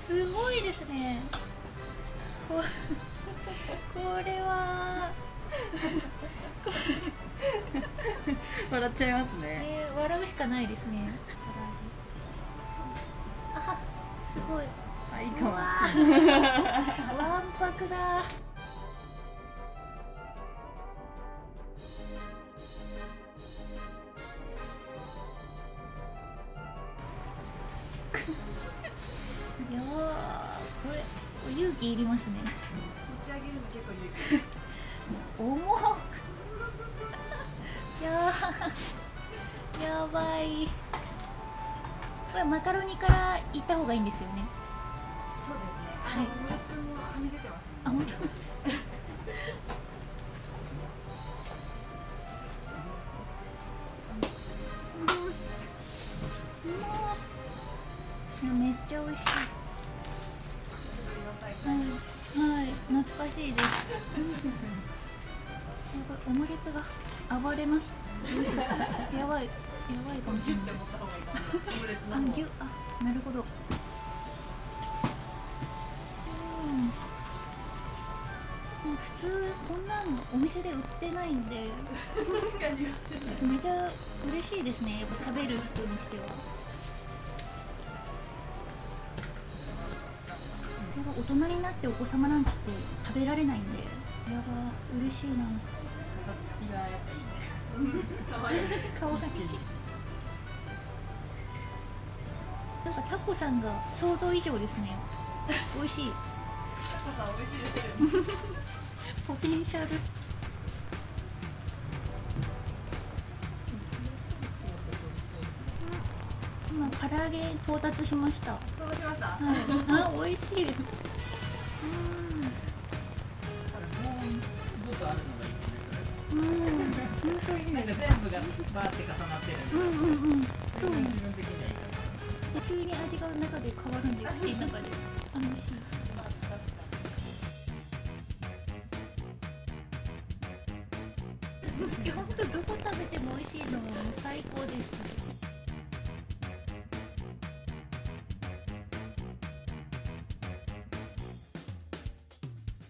すごいですね。これは笑っちゃいますね。笑うしかないですね。あ、すごい。あ、いいかも。わんぱくだ。いやー、これ勇気いりますね。持ち上げるの結構勇気。重っ。やばい。これマカロニから行った方がいいんですよね。そうですね。はい。はみ出てます、ね。あ、本当。めっちゃ美味しい。はい、懐かしいです。やばい、オムレツが暴れます。やばいかもしれない。あ、なるほど。普通こんなのお店で売ってないんで。確かに売ってない。めちゃ嬉しいですね。やっぱ食べる人にしては。大人になってお子様ランチって食べられないんで、いやー嬉しいな。なんかタコさんが想像以上ですね。美味しい。タコさん美味しいですよね。ポテンシャル。今唐揚げ到達しました。はい、あ、美味しい。なんか全部がバーって重なってる。そう。急に味が中で変わるんで、口の中で美味しい。いや、本当どこ食べても美味しいのも最高です。